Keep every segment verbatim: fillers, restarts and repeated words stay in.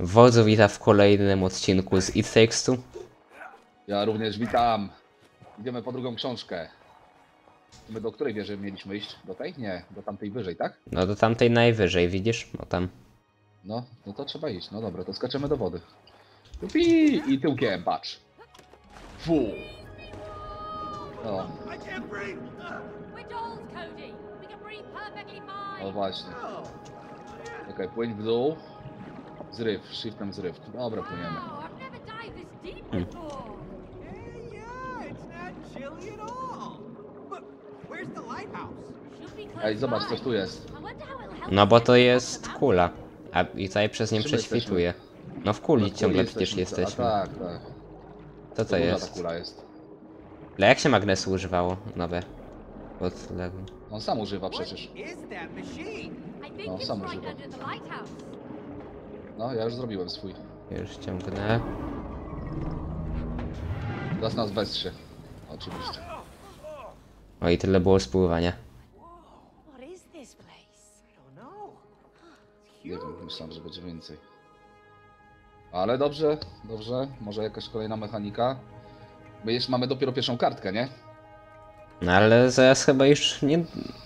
Wodzu wita w kolejnym odcinku z It Takes Two. Ja również witam. Idziemy po drugą książkę. My do której wieży mieliśmy iść? Do tej? Nie, do tamtej wyżej, tak? No do tamtej najwyżej, widzisz? No tam. No, no to trzeba iść. No dobra, to skaczemy do wody. Tupi! I tyłkiem, patrz. Fu. No. O właśnie. Okej, okay, płyń w dół. Zryw, shiftem zryw. Dobra, płyniemy. Hmm. Ej, zobacz, coś tu jest. No bo to jest kula. A i tutaj przez nie prześwituje. No w kuli no, ciągle jesteśmy, przecież jesteśmy. A, tak, tak. To co jest? Kula jest. Ale jak się magnesu używało? Nowe. Od... On sam używa przecież. No, sam używa. No, ja już zrobiłem swój. Już ciągnę. Teraz nas westrzy. Oczywiście. O i tyle było spływania. Nie wiem, myślałem, że będzie więcej. Ale dobrze, dobrze. Może jakaś kolejna mechanika. My jeszcze mamy dopiero pierwszą kartkę, nie? No ale zaraz chyba już nie...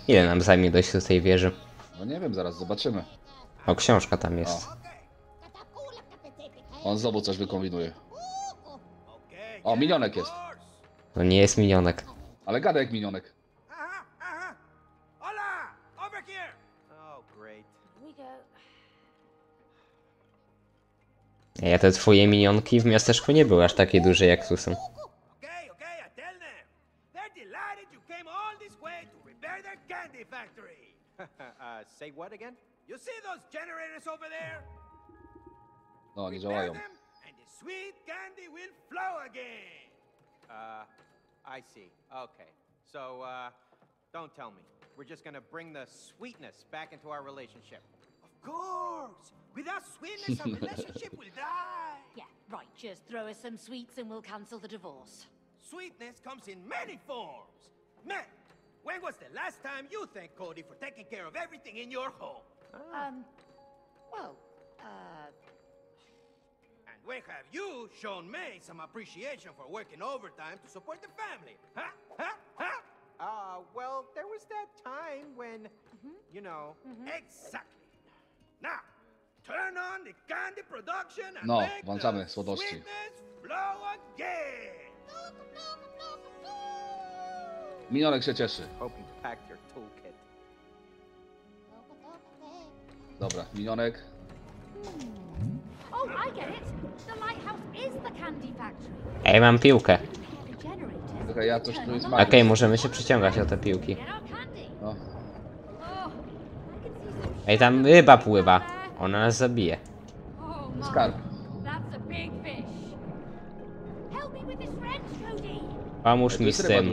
Ile nam zajmie dojść do tej wieży? No nie wiem, zaraz zobaczymy. O, książka tam jest. O. On znowu coś wykombinuje. O, minionek jest. To nie jest minionek. Ale gada jak minionek. Ja te twoje minionki w miasteczku nie były aż takie duże jak tu są. No, nie działają. Of course. Without sweetness, our relationship will die. Yeah, right. Just throw us some sweets and we'll cancel the divorce. Sweetness comes in many forms. Man, when was the last time you thanked Cody for taking care of everything in your home? Ah. Um, well, uh... And when have you shown May some appreciation for working overtime to support the family? Huh? Huh? Huh? Ah, uh, well, there was that time when, mm-hmm. you know... Mm-hmm. Exactly. Now, turn on the candy production and no, włączamy słodości. Minionek się cieszy. Dobra, minionek. Ej, mam piłkę. Okay, ja coś tu jest Okej, okay, możemy się przyciągać o te piłki. No. Ej, tam ryba pływa. Ona nas zabije. Skarb. Pomóż mi z tym.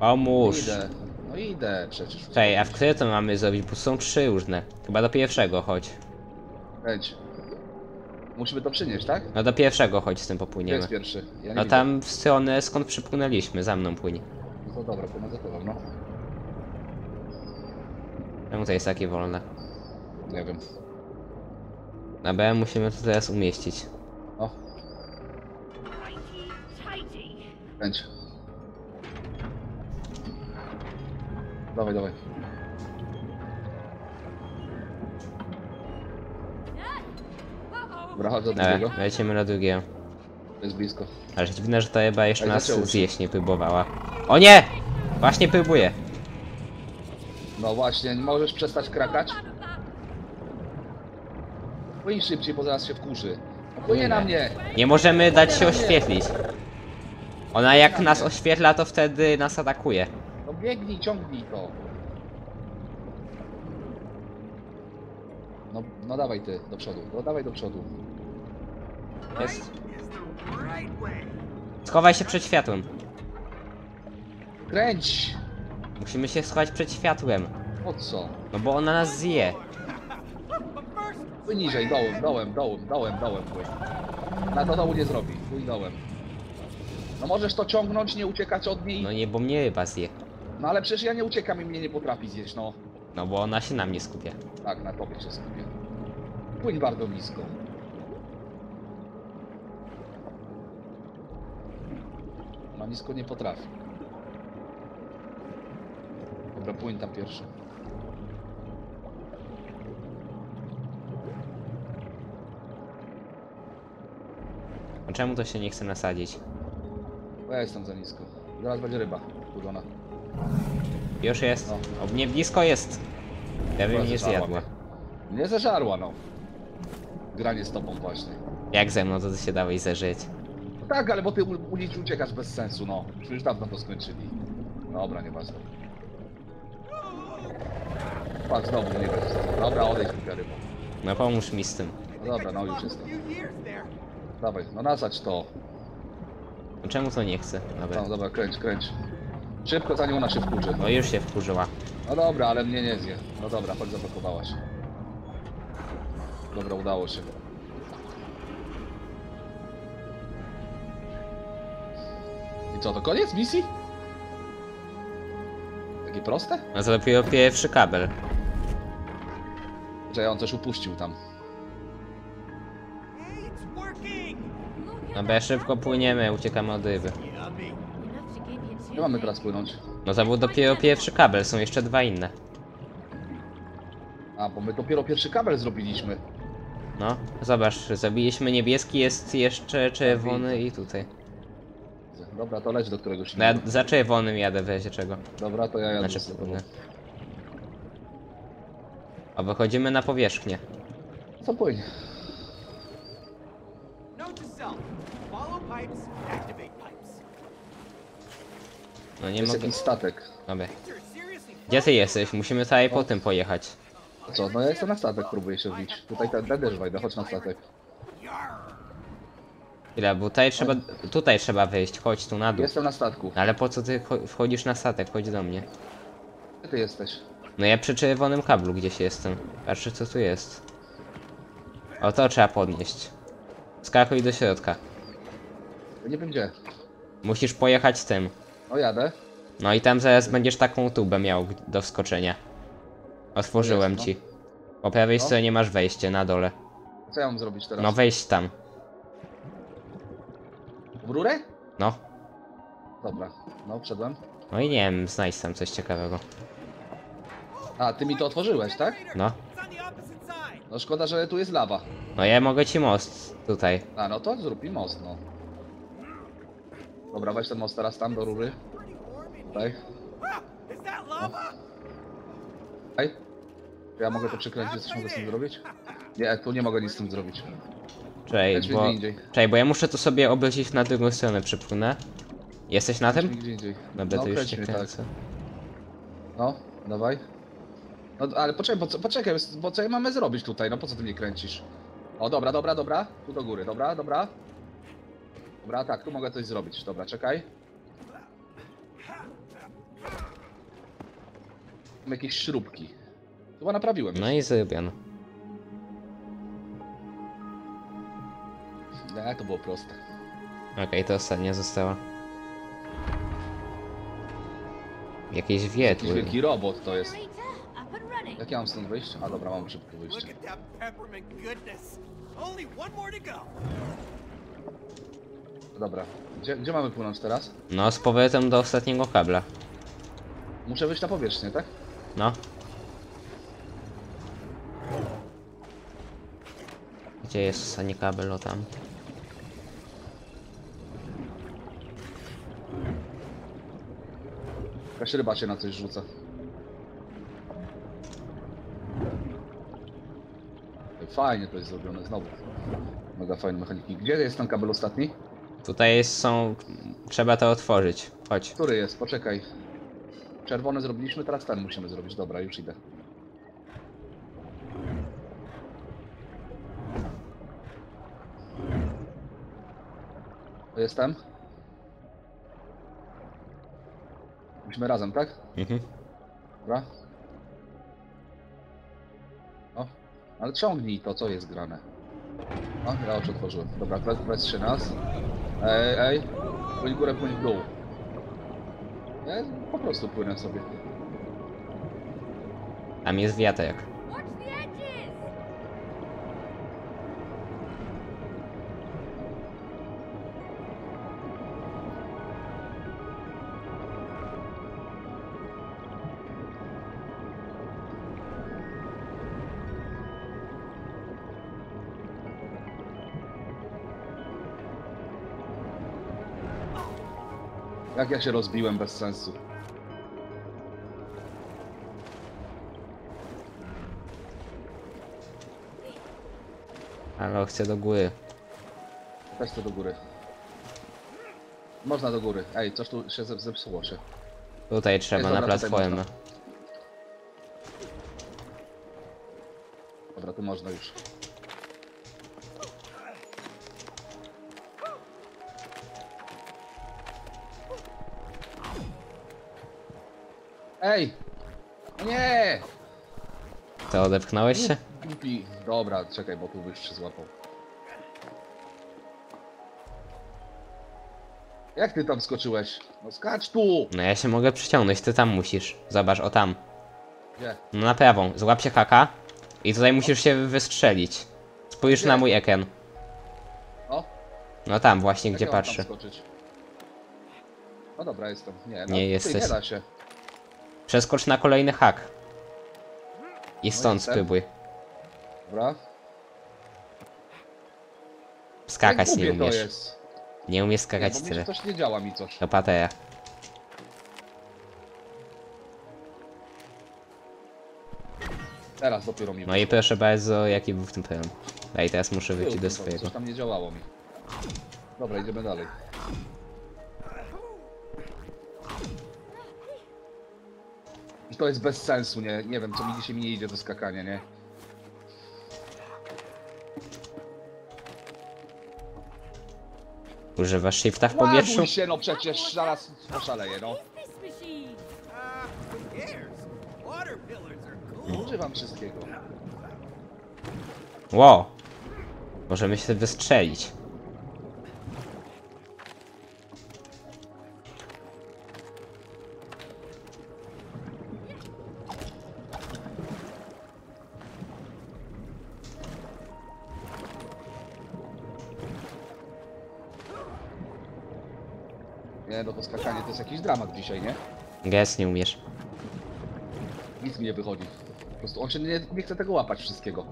Pomóż. No idę, no idę przecież. Czekaj, a w które to mamy zrobić? Bo są trzy różne. Chyba do pierwszego chodź. Chodź. Musimy to przynieść, tak? No do pierwszego chodź, z tym popłyniemy. Jest pierwszy. Ja no tam widzę. W stronę skąd przypłynęliśmy, za mną płynie. No to dobra, płynę za tobą, no. Czemu to jest takie wolne? Nie wiem. Na B musimy to teraz umieścić. O. Kręć. Dawaj, dawaj. Brawo, do drugiego. Lecimy na drugie. Jest blisko. Ale dziwne, że ta ryba jeszcze nas zjeść nie próbowała. O nie! Właśnie próbuje. No właśnie, możesz przestać krakać? Płyń szybciej, bo zaraz się wkurzy. Płynie na mnie! Nie możemy dać się oświetlić. Ona jak nas oświetla, to wtedy nas atakuje. No biegnij, ciągnij to. No, no dawaj ty, do przodu. No dawaj do przodu. Jest. Schowaj się przed światłem. Kręć! Musimy się schować przed światłem. Po co? No bo ona nas zje. Płyń niżej, dołem, dołem, dołem, dołem, dołem płyń. Na to dołu nie zrobi, płyń dołem. No możesz to ciągnąć, nie uciekać od niej. No nie, bo mnie ryba zje. No ale przecież ja nie uciekam i mnie nie potrafi zjeść, no. No bo ona się na mnie skupia. Tak, na tobie się skupia. Płyń bardzo blisko. a nisko nie potrafi. Dobra, płyń tam pierwszy. A czemu to się nie chce nasadzić? Bo ja jestem za nisko. Zaraz będzie ryba budzona. Już jest. No. O mnie blisko jest. Ja bym nie zjadła. Nie zażarła, no. Granie z tobą właśnie. Jak ze mną, to ty się dałeś zażyć. No tak, ale bo ty u nich uciekasz bez sensu, no. Przecież dawno to skończyli. Dobra, nieważne. Patrz, znowu nie będzie. Dobra, odejdź mi ryba. No pomóż mi z tym. No dobra, no już jestem. Dawaj, no nasadź to. No czemu to nie chce? Dobra. No dobra, kręć, kręć. Szybko, zanim ona się wkurzy. No już się wkurzyła. No dobra, ale mnie nie zje. No dobra, chodź, zablokowałaś. Dobra, udało się. I co, to koniec misji? Takie proste? No to dopiero pierwszy kabel. Że on coś upuścił tam. No be, szybko płyniemy, uciekamy od ryby. Nie mamy teraz płynąć. No to był dopiero pierwszy kabel, są jeszcze dwa inne. A, bo my dopiero pierwszy kabel zrobiliśmy. No, zobacz, zabiliśmy niebieski, jest jeszcze czerwony i tutaj. Dobra, to leć do któregoś. No ja za czerwonym jadę w razie czego. Dobra, to ja jadę. Znaczy, sobie. A wychodzimy na powierzchnię. Co płynie? No nie ma. Jest mogę... jakiś statek. Dobra. Gdzie ty jesteś? Musimy tutaj po tym pojechać. Co? No ja jestem na statek, próbuję się wbić. Tutaj ten też wejdę, chodź na statek. Ile? Bo tutaj trzeba, tutaj trzeba wyjść, chodź tu na dół. Jestem na statku. Ale po co ty wchodzisz na statek? Chodź do mnie. Gdzie ty jesteś? No ja przy czerwonym kablu gdzieś jestem. Patrzę co tu jest. O, to trzeba podnieść. Skakuj do środka. Nie wiem gdzie. Musisz pojechać tym. No jadę. No i tam zaraz będziesz taką tubę miał do wskoczenia. Otworzyłem jest, no. Ci. Po prawej no. stronie masz wejście, na dole. Co ja mam zrobić teraz? No wejść tam. W rurę? No. Dobra, no wszedłem. No i nie wiem, znajdź tam coś ciekawego. A, ty mi to otworzyłeś, tak? No. No szkoda, że tu jest lawa. No ja mogę ci most, tutaj. A, no to zrób mi most, no. Dobra, weź ten most teraz tam do rury. Tutaj. No. Tutaj. Ja mogę to przekręcić, coś mogę z tym zrobić? Nie, tu nie mogę nic z tym zrobić. Cześć, bo... Cześć, bo ja muszę to sobie obrócić na drugą stronę, przypłynę. Jesteś na tym? Dobra, no, to już się kręcę. Tak. No, dawaj. No, ale poczekaj, po, poczekaj, bo co ja mamy zrobić tutaj? No po co ty mnie kręcisz? O, dobra, dobra, dobra. Tu do góry, dobra, dobra. Dobra, tak, tu mogę coś zrobić. Dobra, czekaj. Mam jakieś śrubki. Chyba naprawiłem. No i zrobiłem. No, to było proste. Okej, okay, to ostatnia została. Jakieś wietły. Jakiś wielki robot to jest. Jak ja mam stąd wyjść? A dobra, mam szybko wyjście. Dobra, gdzie, gdzie mamy płynąć teraz? No, z powrotem do ostatniego kabla. Muszę wyjść na powierzchnię, tak? No. Gdzie jest ostatni kabel? O tam. Jakaś ryba się na coś rzuca. Fajnie to jest zrobione, znowu. Mega fajne mechaniki. Gdzie jest ten kabel ostatni? Tutaj jest, są... Trzeba to otworzyć. Chodź. Który jest? Poczekaj. Czerwony zrobiliśmy, teraz ten musimy zrobić. Dobra, już idę. Jestem. Musimy razem, tak? Mhm. Dobra. O, ale ciągnij to, co jest grane. O, ja już otworzyłem. Dobra, weź się nas. Ej, ej. Pójdź górę, pójdź w dół. Ja po prostu płynę sobie. Tam jest wiatek. Jak ja się rozbiłem bez sensu. Ale chcę do góry. Weź to do góry. Można do góry. Ej, coś tu się zepsuło się. Tutaj trzeba, na platformę. Dobra, tu można już. Ej! Nie! To odepchnąłeś się? Dobra, czekaj, bo tu byś się złapał. Jak ty tam skoczyłeś? No skacz tu! No ja się mogę przyciągnąć, ty tam musisz. Zobacz, o tam. Gdzie? No na prawą, złap się haka. I tutaj musisz się wystrzelić. Spójrz gdzie? Na mój ekran. O? No tam właśnie, jak gdzie ja patrzę. Tam no dobra, jestem. Nie, nie jesteś. Nie da się. Przeskocz na kolejny hak. I stąd no spróbuj. Dobra. Skakać nie, nie umiesz. Nie umiesz skakać nie, tyle. Coś nie działa mi coś. To pateja. Teraz dopiero mi. No i proszę bardzo, jaki był w tym pełen. A i teraz muszę wrócić do swojego. Coś tam nie działało mi. Dobra, idziemy dalej. I to jest bez sensu, nie, nie wiem, co mi dzisiaj nie idzie do skakania, nie? Używasz shifta w powietrzu? Ładuj się, no przecież zaraz poszaleję, no. Używam wszystkiego. Wow. Możemy się wystrzelić. Nie, no to skakanie to jest jakiś dramat dzisiaj, nie? Gaz nie umiesz. Nic mi nie wychodzi. Po prostu on się nie, nie chce tego łapać wszystkiego.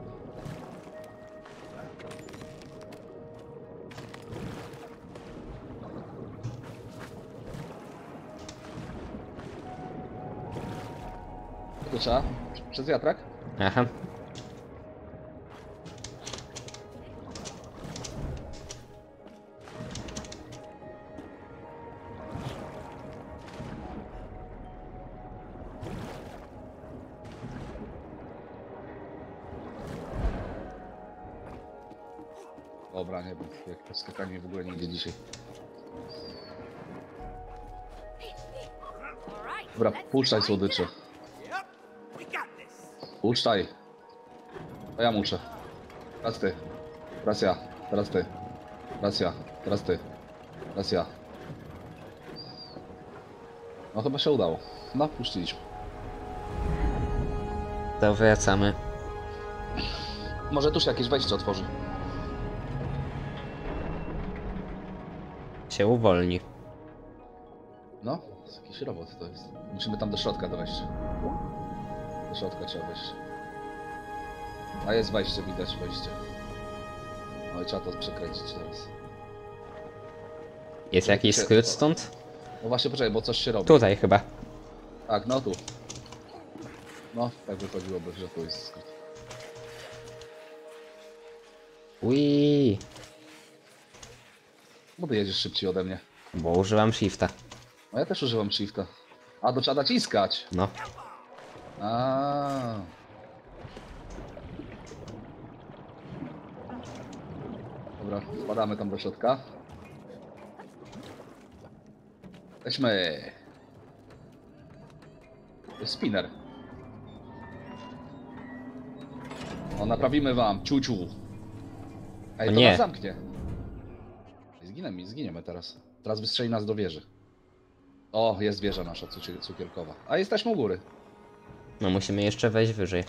Co trzeba? Przez wiatrak? Aha. Dobra, nie wiem, jak to skakanie w ogóle nie idzie dzisiaj. Dobra, puszczaj słodycze. Puszczaj. To ja muszę. Teraz ty. Teraz ja. Teraz ty. Teraz ja. Teraz ty. Teraz ja. No chyba się udało. No, puściliśmy. To wracamy. Może tu się jakieś wejście otworzy. Się uwolni. No, jakiś robot to jest. Musimy tam do środka dojść. Do środka trzeba wejść. A jest wejście, widać wejście. No i trzeba to przekręcić teraz. Jest jakiś skrót stąd? No właśnie, poczekaj, bo coś się robi. Tutaj chyba. Tak, no tu. No, tak wychodziłoby, że tu jest skrót. Uiii. Bo ty jedziesz szybciej ode mnie. Bo używam shifta. No ja też używam shifta. A, to trzeba naciskać. No. A. Dobra, spadamy tam do środka. Jesteśmy. To jest spinner. No, naprawimy wam, ciuciu. Ej, to nie. Nas zamknie. Zginiemy, zginiemy teraz. Teraz wystrzeli nas do wieży. O, jest wieża nasza cukierkowa. A jesteśmy u góry. No musimy jeszcze wejść wyżej.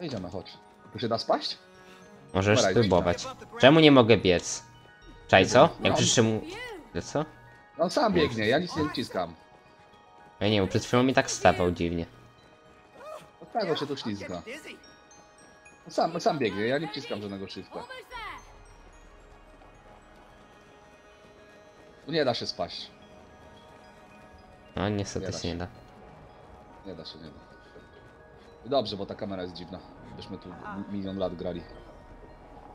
Idziemy, chodź. Tu się da spaść? Możesz Dobra, spróbować. Czemu nie mogę biec? Czaj, co? Jak no. przyszedł... Co? No sam biegnie, ja nic nie wciskam. Ja nie, bo przed chwilą mi tak stawał dziwnie. No tak, on się tu ślizga. No sam, sam biegnie, ja nie wciskam żadnego szybka. Tu nie da się spaść. No niestety nie się nie da. Nie da się, nie da. Dobrze, bo ta kamera jest dziwna. Byśmy tu milion lat grali.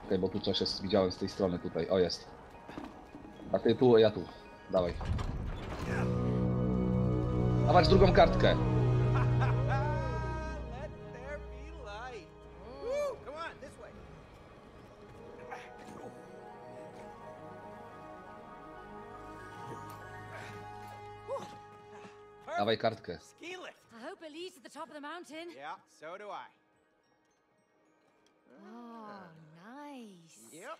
Ok, bo tu coś jest, widziałem z tej strony tutaj. O, jest. A ty tu, a ja tu. Dawaj. Dawać drugą kartkę. Dawaj kartkę. I hope it leads to the top of the mountain. Yeah, so do I. Oh, nice. Yep.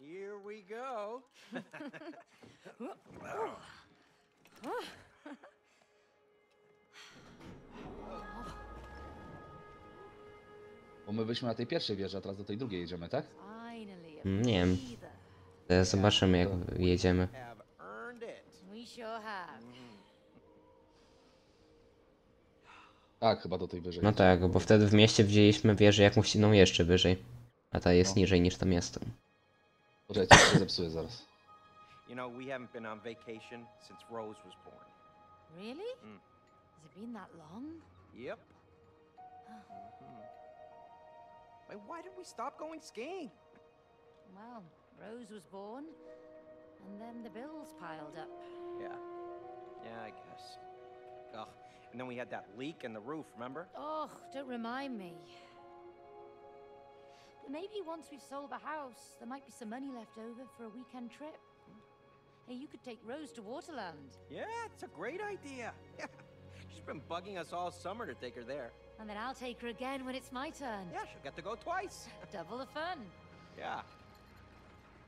Here we go. Bo my byliśmy na tej pierwszej wieży, a teraz do tej drugiej jedziemy, tak? Nie wiem. Zobaczymy, jak jedziemy. Tak, chyba do tej wyżej. No tak, bo wtedy w mieście widzieliśmy wieżę jakąś inną jeszcze wyżej. A ta jest no. niżej niż to miasto. Boże, ja cię zepsuję zaraz. You know, we haven't been on vacation since Rose was born. Really? Mm. Has it been that long? Yep. Mm-hmm. Wait, why did we stop going skiing? Well, Rose was born, and then the bills piled up. Yeah. Yeah, I guess. Ugh. And then we had that leak in the roof, remember? Oh, don't remind me. But maybe once we've sold the house, there might be some money left over for a weekend trip. Hey, you could take Rose to Waterland. Yeah, it's a great idea. Yeah. She's been bugging us all summer to take her there. And then I'll take her again when it's my turn. Yeah, she'll get to go twice. Double the fun. Yeah.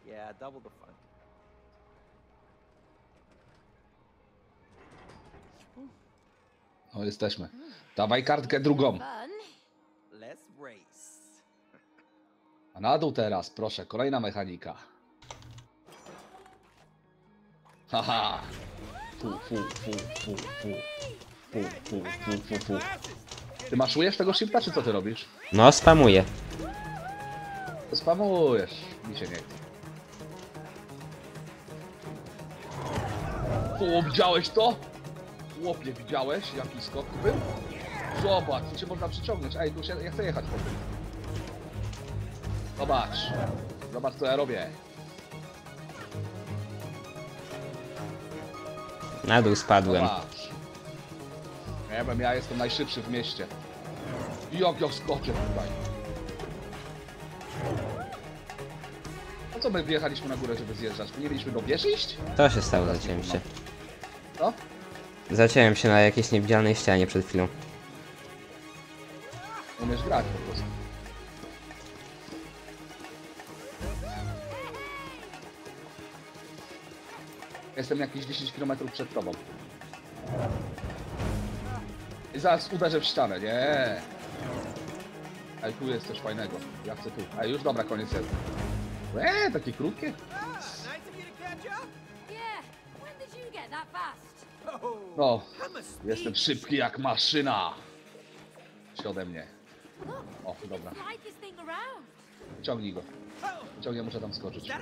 Yeah, double the fun. Ooh. No, jesteśmy. Dawaj kartkę drugą. A na dół teraz, proszę, kolejna mechanika. Haha. Fu, fu, fu, fu, fu. Fu, fu, fu, fu, fu. Ty maszujesz tego shifta, czy co ty robisz? No, spamuję. To spamujesz. Mi się nie chce. O, widziałeś to? Chłopie, widziałeś jaki skok był? Zobacz, tu się można przyciągnąć. Ej, tu się, ja chcę jechać po tym. Zobacz. Zobacz, co ja robię. Na dół spadłem. Zobacz. Nie wiem, ja jestem najszybszy w mieście. I jak ja skoczę tutaj. Po co my wjechaliśmy na górę, żeby zjeżdżać? My nie mieliśmy do wieży iść? To się stało, zacięłem się. Co? Zaciąłem się na jakiejś niewidzialnej ścianie przed chwilą. Umiesz grać po prostu. Jestem jakieś dziesięć kilometrów przed tobą. I zaraz uderzę w ścianę, nie. Ej, tu jest coś fajnego. Ja chcę tu. Ej, już dobra, koniec jest. Eee, takie krótkie. No, jestem szybki jak maszyna. Się ode mnie. O, dobra. Ciągnij go. Ciągnij, muszę tam skoczyć.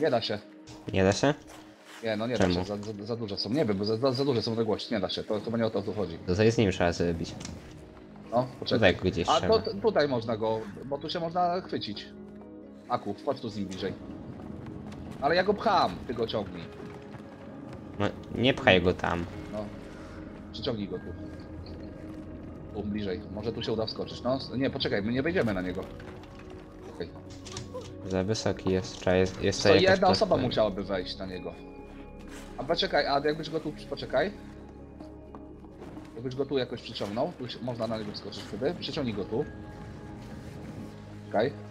Nie da się. Nie da się? Nie, no nie Czemu? da się. Za, za, za dużo są. Nie wiem, bo za, za duże są odległości. Nie da się. To chyba nie o to tu chodzi. To jest nim trzeba sobie bić. No, poczekaj. Tutaj gdzieś A to, tutaj można go, bo tu się można chwycić. Aku, chodź tu z nim bliżej. Ale ja go pcham, ty go ciągnij. No, nie pchaj go tam. No, przyciągnij go tu. Tu bliżej, może tu się uda wskoczyć. No, nie, poczekaj, my nie wejdziemy na niego. Okay. Za wysoki jest, trzeba jest, jest Co, jedna to... osoba musiałaby wejść na niego. A poczekaj, a jakbyś go tu, poczekaj. Jakbyś go tu jakoś przyciągnął, tu się, można na niego wskoczyć wtedy. Przyciągnij go tu. Okej. Okay.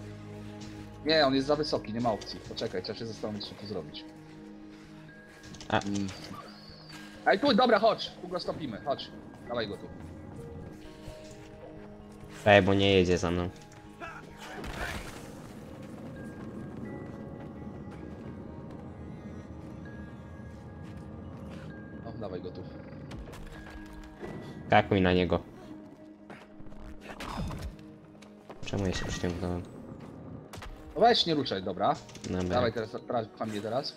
Nie, on jest za wysoki, nie ma opcji. Poczekaj, trzeba się zastanowić, co tu zrobić. A. Ej, tu, dobra, chodź! Tu go stopimy, chodź. Dawaj go tu. Ej, bo nie jedzie za mną. No, dawaj go tu. Kakuj na niego. Czemu ja się przyciągnąłem? No weź, nie ruszaj, dobra. No dawaj teraz, teraz, mnie teraz.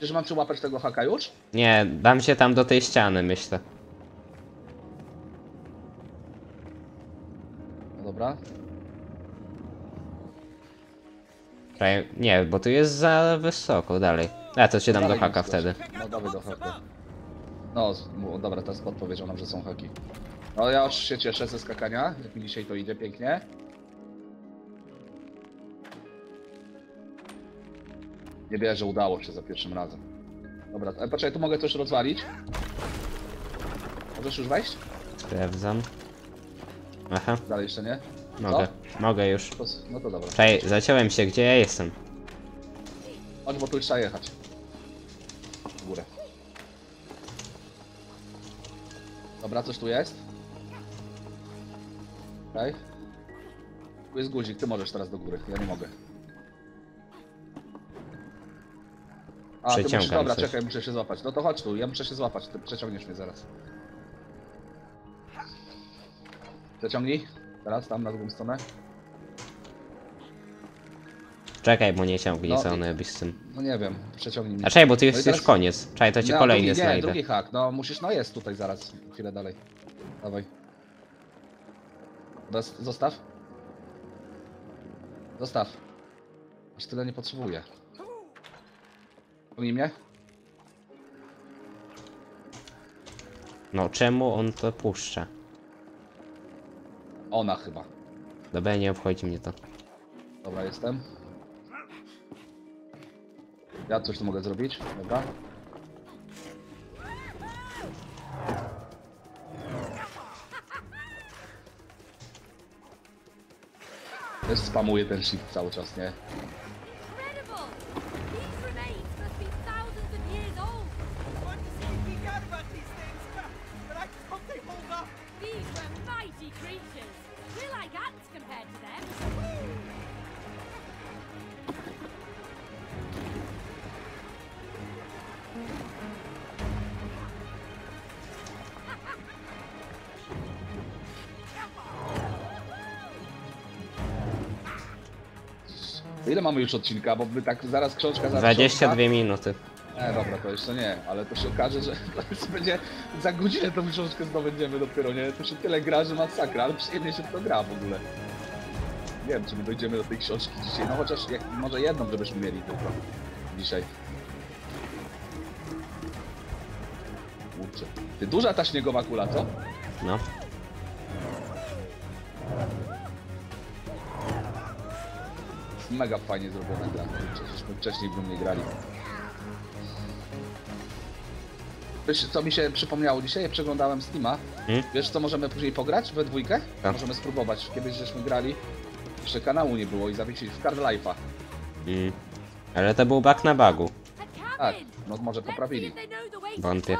Czyż mam przyłapać tego haka już? Nie, dam się tam do tej ściany, myślę. No dobra. Nie, bo tu jest za wysoko, dalej. A, to się dam do haka wtedy. No dawaj do haka. No, dobra, teraz podpowiedział nam, że są haki. No ja już się cieszę ze skakania, jak mi dzisiaj to idzie pięknie. Nie wierzę, że udało się za pierwszym razem. Dobra, ale poczekaj, tu mogę to już rozwalić. Możesz już wejść? Sprawdzam. Aha. Dalej jeszcze nie? Mogę, co? Mogę już. No to dobra. Czekaj, zaciąłem się, gdzie ja jestem. Chodź, bo tu już trzeba jechać. W górę. Dobra, coś tu jest. Okej. Okay. Tu jest guzik, ty możesz teraz do góry, ja nie mogę. A, ty musisz, dobra, coś. Czekaj, muszę się złapać. No to chodź tu, ja muszę się złapać, ty przeciągniesz mnie zaraz. Przeciągnij. Teraz, tam na drugą stronę. Czekaj, bo nie ciągnie, no, co on robi z tym. No nie wiem, przeciągnij mnie. A czekaj, bo ty jest no teraz... już koniec. Czekaj, to ci no, kolejny drugi, znajdę. Nie, drugi hak, no musisz, no jest tutaj zaraz, chwilę dalej. Dawaj. Bez... Zostaw. Zostaw. Aż tyle nie potrzebuję. Ciągnij mnie. No czemu on to puszcza? Ona chyba. Dobra, nie obchodzi mnie to. Dobra, jestem. Ja coś tu mogę zrobić, dobra. Też spamuję ten shift cały czas, nie? Ile mamy już odcinka, bo by tak zaraz krążka za dwadzieścia dwie minuty. E, dobra, to jeszcze nie, ale to się okaże, że to będzie za godzinę tą książkę zdobędziemy dopiero, nie? To się tyle gra, że masakra, ale przyjemnie się to gra w ogóle. Nie wiem, czy my dojdziemy do tej książki dzisiaj, no chociaż jak, może jedną żebyśmy mieli tylko dzisiaj. Kurczę. Ty duża ta śniegowa kula, co? No. Mega fajnie zrobiona gra, żeśmy wcześniej w nie grali. Wiesz, co mi się przypomniało dzisiaj, ja przeglądałem Steama. Hmm? Wiesz co, możemy później pograć we dwójkę? Tak. Możemy spróbować. Kiedyś żeśmy grali, jeszcze kanału nie było i zawiesili w Card Life'a. Hmm. Ale to był bug na bugu. Tak, no może poprawili. Wątpię.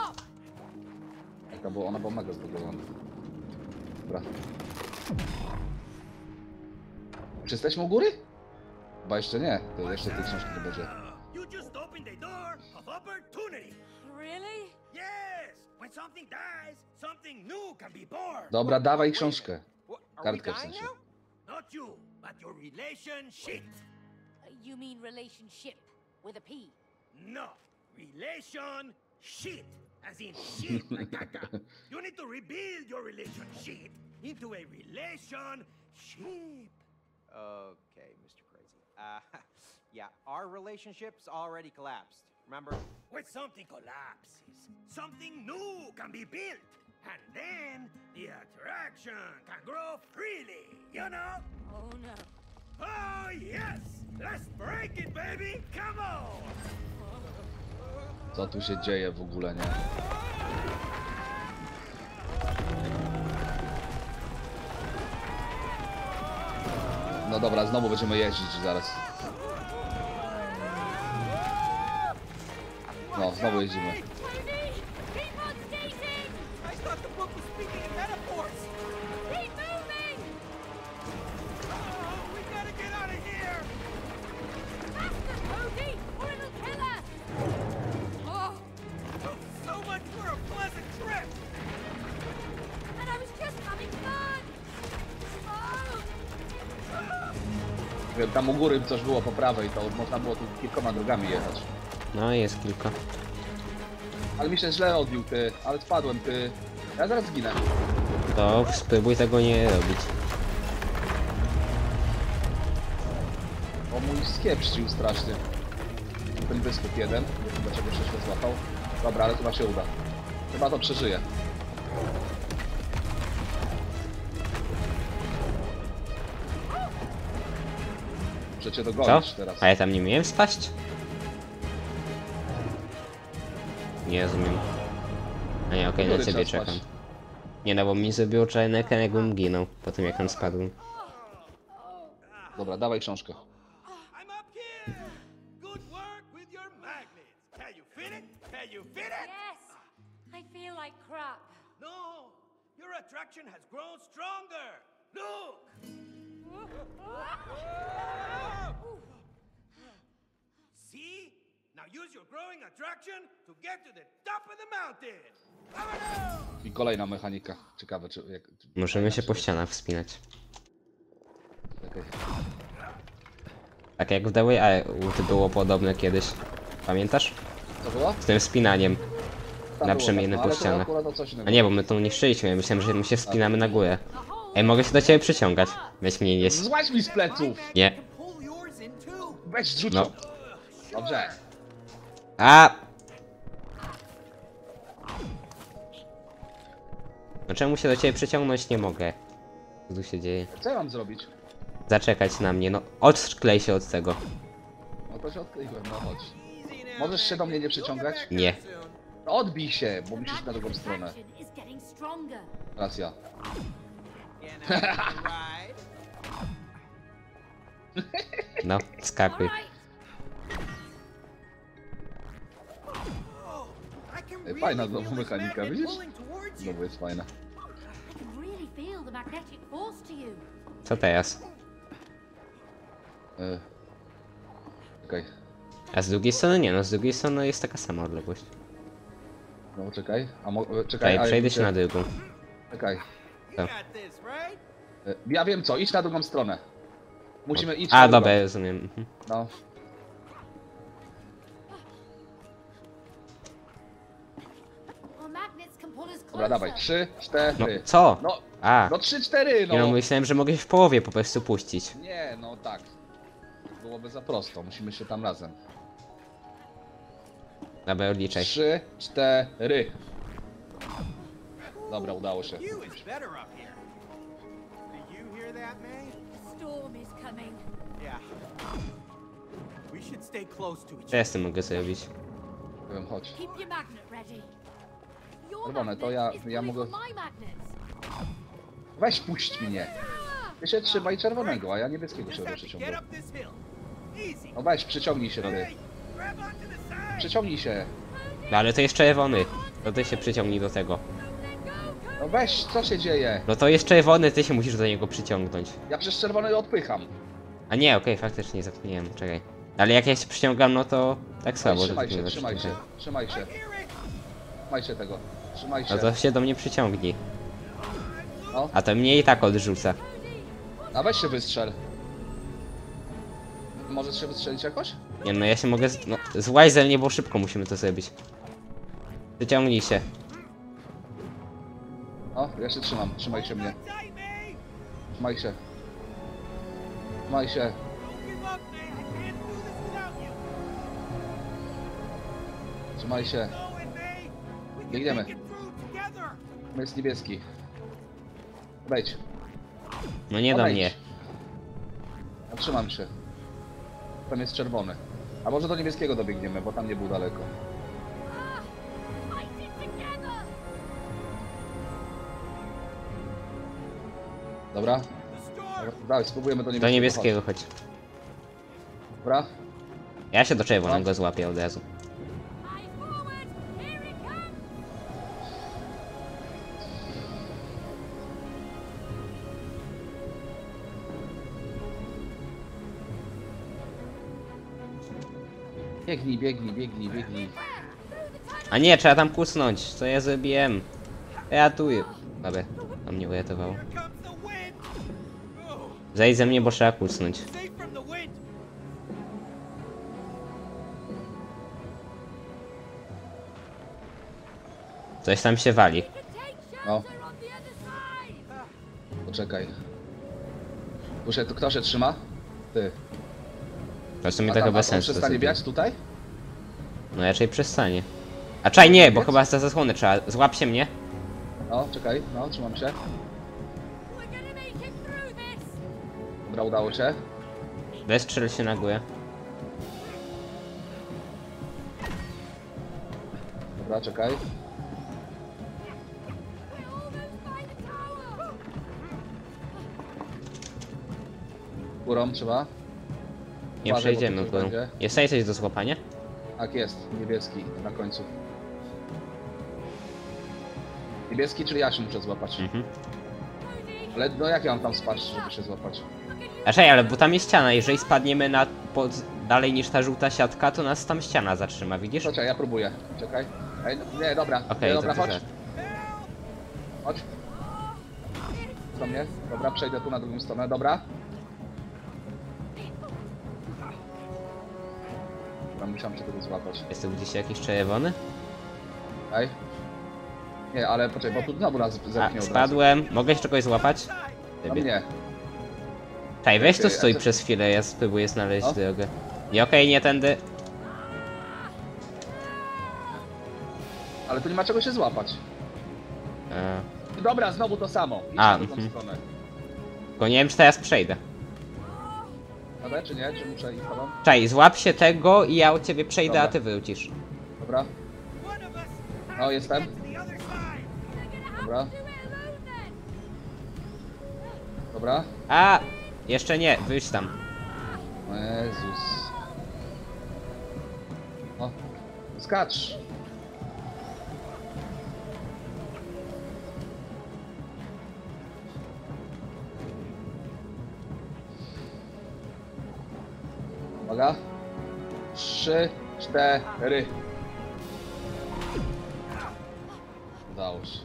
To było, ona była mega zbugowana. Dobra. Czy jesteśmy u góry? Chyba jeszcze nie, to jeszcze tej książki nie będzie. Dobra, dawaj książkę. Kartkę w sensie. Okay, mister Crazy. Uh, yeah, our relationship's already collapsed, remember? When something collapses, something new can be built, and then the attraction can grow freely, you know? Oh, no. Oh, yes! Let's break it, baby! Come on! Co tu się dzieje w ogóle, nie? No dobra, znowu będziemy jeździć zaraz. No, znowu jeździmy. wiem, tam u góry coś było po prawej, to można było tu kilkoma drogami jechać. No jest kilka. Ale mi się źle odbił, ty, ale spadłem, ty. Ja zaraz zginę. To spróbuj tego nie robić. O mój skiepścił strasznie. Ten wyskup jeden, chyba czegoś jeszcze złapał. Dobra, ale chyba się uda. Chyba to przeżyję. Muszę cię dogonić teraz. A ja tam nie miałem spaść? Nie rozumiem. A nie, okej, okay, na ciebie czekam. Spać. Nie no, bo mi zrobił czarny ekran, jakbym ginął, po tym jak on spadł. Dobra, dawaj książkę. I kolejna mechanika. Ciekawe, czy jak... Możemy się po ścianach wspinać. Okay. Tak jak w The Way To było podobne kiedyś. Pamiętasz? Co było? Z tym wspinaniem. Na przemiennych po ścianach. A nie, bo my to niszczyliśmy. Myślałem, że my się wspinamy na górę. Ej, mogę się do ciebie przyciągać. Weź mnie jeść. Złaź mi z pleców! Nie. Weź zrzuć. No. Dobrze. A! No czemu się do ciebie przyciągnąć nie mogę? Co tu się dzieje? Co ja mam zrobić? Zaczekać na mnie, no odklej się od tego. No to się odkleiłem, no chodź. Możesz się do mnie nie przyciągać? Nie. Odbij się, bo musisz na drugą stronę. Teraz ja. No, skakuj. Ej, fajna znowu mechanika, widzisz? Znowu jest fajna. Co teraz? Yy. Czekaj. A z drugiej strony nie, no z drugiej strony jest taka sama odległość. No czekaj, a mo czekaj, czekaj a przejdę się na drugą. Czekaj. To. Ja wiem co, idź na drugą stronę. Musimy iść na A, drugą. Dobra, rozumiem. Mhm. No. Dobra, dawaj, trzy, cztery. No, co? No, A. no trzy, cztery, no. Ja myślałem, że mogę się w połowie po prostu puścić. Nie, no tak. Byłoby za prosto, musimy się tam razem. Dobra, odliczaj. Trzy, cztery. Dobra, udało się. Co ja z tym mogę zrobić? Powiem, chodź. Czerwone, to ja, ja mogę... Weź puść mnie. Ty się trzymaj czerwonego, a ja niebieskiego się będę przyciągnął. No weź, przyciągnij się do tej. Przyciągnij się. No ale to jest czerwony. To ty się przyciągnij do tego. No weź, co się dzieje? No to jest czerwony, ty się musisz do niego przyciągnąć. Ja przez czerwonego odpycham. A nie, okej, okay, faktycznie zapomniałem, czekaj. Ale jak ja się przyciągam, no to tak słabo. Trzymaj się, trzymaj się, trzymaj się. Trzymaj się tego, trzymaj się. No to się do mnie przyciągnij. No. A to mnie i tak odrzuca. A weź się wystrzel. Możesz się wystrzelić jakoś? Nie no, ja się mogę... Z... No, złaź ze mnie, bo szybko musimy to zrobić. Przyciągnij się. O, ja się trzymam, trzymaj się mnie. Trzymaj się. Trzymaj się. Trzymaj się. Biegniemy. To jest niebieski. Wejdź. No nie do mnie. Zatrzymam się. Tam jest czerwony. A może do niebieskiego dobiegniemy, bo tam nie był daleko. Dobra. Dawaj, spróbujemy do niebieskiego. Do niebieskiego chodź. Dobra. Ja się do czerwonego złapię od razu. Biegnij, biegnij, biegnij, biegnij. A nie, trzeba tam kusnąć. Co ja zrobiłem? Ratuję. Dobra, on mnie uratował. Zejdź ze mnie, bo trzeba kusnąć. Coś tam się wali. No. Poczekaj. Muszę, to kto się trzyma? Ty. No to mi tak chyba sens. Przestanie biać tutaj? No raczej przestanie. A czaj nie, bo chyba za zasłonę trzeba. Złap się mnie. No, czekaj, no, trzymam się. Dobra, udało się. Bezstrzel się na górę. Dobra, czekaj. Górą trzeba. Nie uważaj, przejdziemy górą. Jest tutaj coś do złapania? Tak jest, niebieski na końcu. Niebieski, czyli ja się muszę złapać. Mhm. Ale no jak ja mam tam spaść, żeby się złapać? Ażej, ale bo tam jest ściana, jeżeli spadniemy na pod, dalej niż ta żółta siatka, to nas tam ściana zatrzyma, widzisz? Czekaj, ja próbuję, czekaj. Ej, nie, dobra, okay, nie, dobra, to chodź. Za... Chodź. Do mnie, dobra, przejdę tu na drugą stronę, dobra. Dobra, musiałem się tego złapać. Jest tu gdzieś jakiś czerwony? Ej. Nie, ale poczekaj, bo tu znowu nas zepchnie. Spadłem, mogę się czegoś złapać? No nie. Czaj, weź tu stój przez chwilę, ja spróbuję znaleźć drogę. Nie, okej, nie tędy. Ale tu nie ma czego się złapać. Dobra, znowu to samo. Idź na drugą stronę. Tylko nie wiem, czy teraz przejdę. Dobra, czy nie? Czy muszę iść tam? Czaj, złap się tego i ja u ciebie przejdę, a ty wrócisz. Dobra. No, jestem. Dobra. Dobra. A! Jeszcze nie, wyjdź tam. Jezus. O, skacz! Uwaga. Trzy, cztery. Udało się.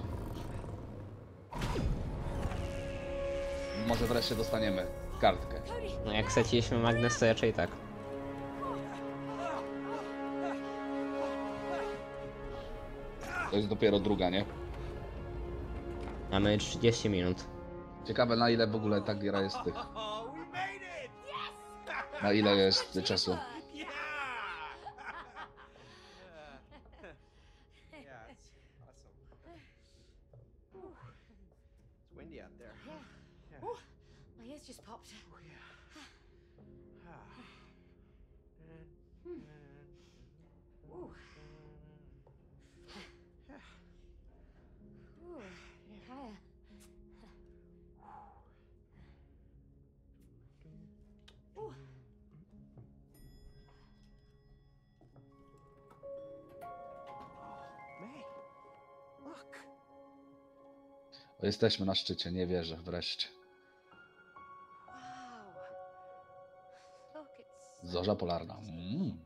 Może wreszcie dostaniemy kartkę. No jak straciliśmy magnes, to raczej tak. To jest dopiero druga, nie? Mamy trzydzieści minut. Ciekawe, na ile w ogóle ta gira jest tych. Na ile jest czasu. Jesteśmy na szczycie, nie wierzę, wreszcie. Zorza polarna. Mm.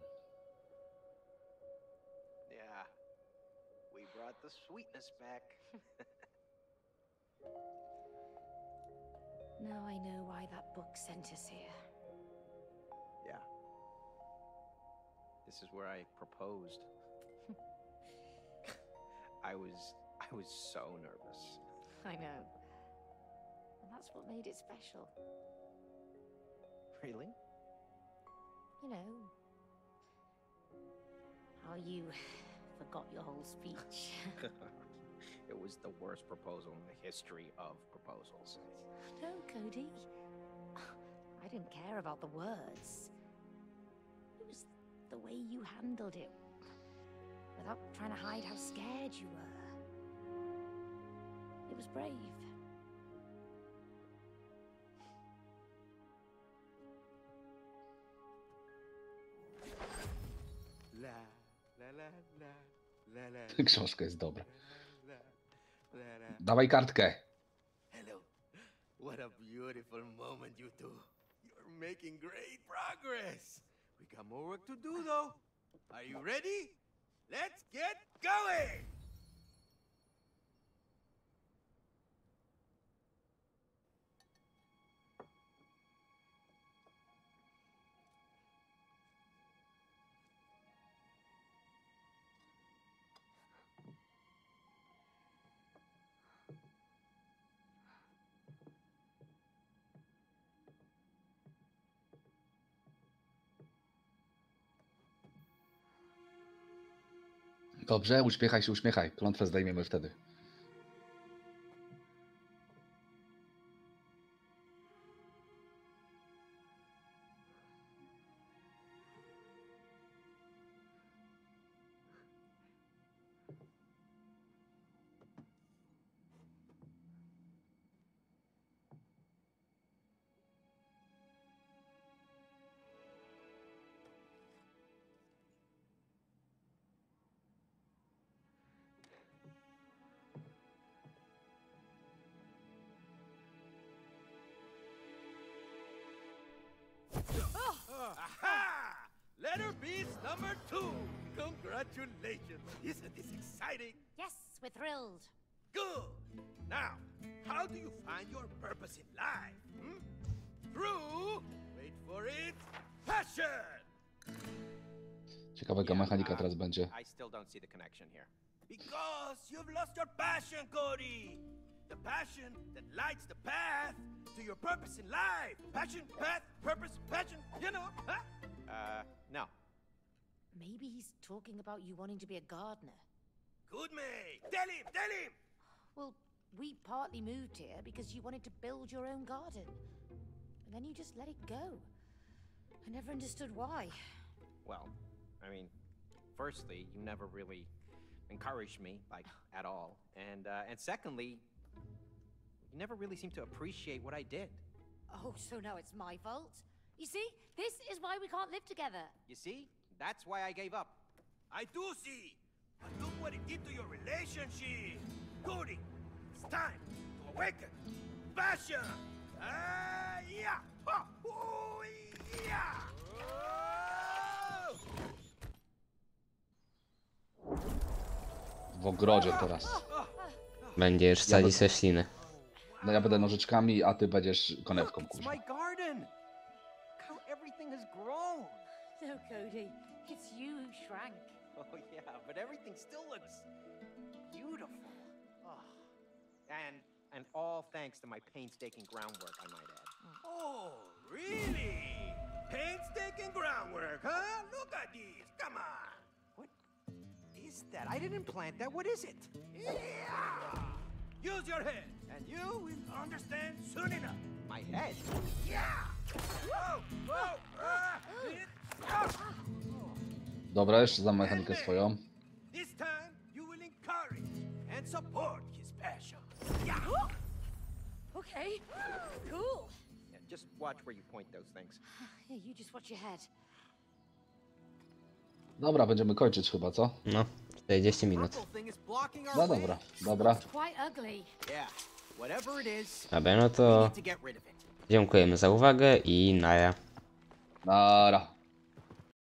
I know. And that's what made it special. Really? You know, how you forgot your whole speech. It was the worst proposal in the history of proposals. No, Cody. I didn't care about the words. It was the way you handled it. Without trying to hide how scared you were. It was brave. Książka jest dobra. Dawaj kartkę. Hello. What a beautiful moment, you two. You're making great progress. We got more work to do though. Are you ready? Let's get going. Dobrze, uśmiechaj się, uśmiechaj. Klątwę zdejmiemy wtedy. Aha! Letter Beast number two! Congratulations! Isn't this exciting? Yes, we're thrilled. Good! Now, how do you find your purpose in life? Hmm? Through, wait for it, passion! Ciekawego mechanika teraz będzie. I still don't see the connection here. Because you've lost your passion, Cody! The passion that lights the path to your purpose in life. Passion, path, purpose, passion, you know, huh? Uh, no. Maybe he's talking about you wanting to be a gardener. Good me. Tell him, tell him! Well, we partly moved here because you wanted to build your own garden. And then you just let it go. I never understood why. Well, I mean, firstly, you never really encouraged me, like, at all. And, uh, and secondly... You never really seemed to appreciate what I did. Oh, so now it's my fault? You see, this is why we can't live together. You see, that's why I gave up. I do see, but look what it did to your relationship. Cody, it's time to awaken. Basher! Ah, yeah! Oh, oh, yeah! W ogrodzie teraz. Będziesz sadzić rośliny. No ja będę nożyczkami, a ty będziesz konewką, kurwa. Use your head, and you will understand soon enough. My head? Yeah! Whoa! Whoa! Ah! Stop! Dobra, jeszcze za mechanikę swoją. This time you will encourage and support his passion. Yeah! Okay. Cool. Yeah, just watch where you point those things. Yeah, you just watch your head. Dobra, będziemy kończyć chyba, co? No. czterdzieści minut. No dobra, dobra. Dobra, no to dziękujemy za uwagę i naja. Nara.